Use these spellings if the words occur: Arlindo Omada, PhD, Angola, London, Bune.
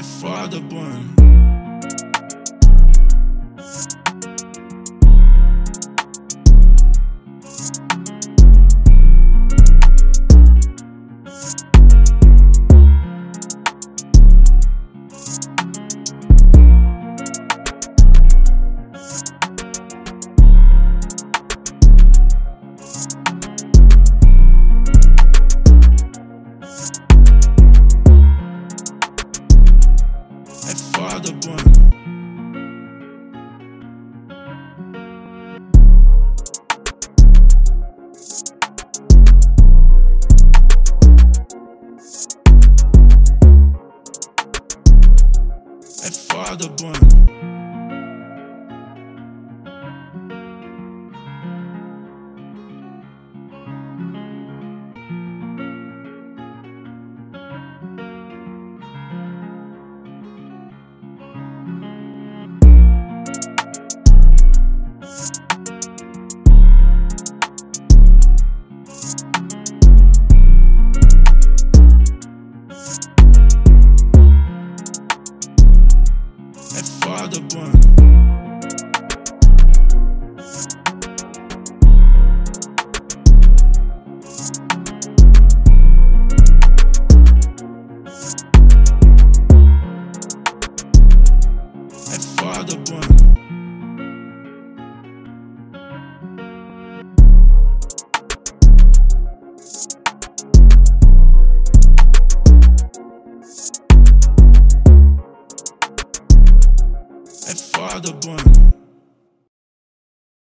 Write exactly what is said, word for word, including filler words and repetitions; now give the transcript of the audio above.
é foda, Bune. The one. That father one. The one. The one.